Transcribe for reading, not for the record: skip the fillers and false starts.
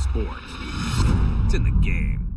sports. It's in the game.